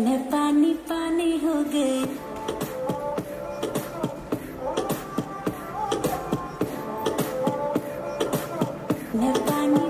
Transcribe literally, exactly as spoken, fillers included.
मैं पानी पानी हो गई। मैं पानी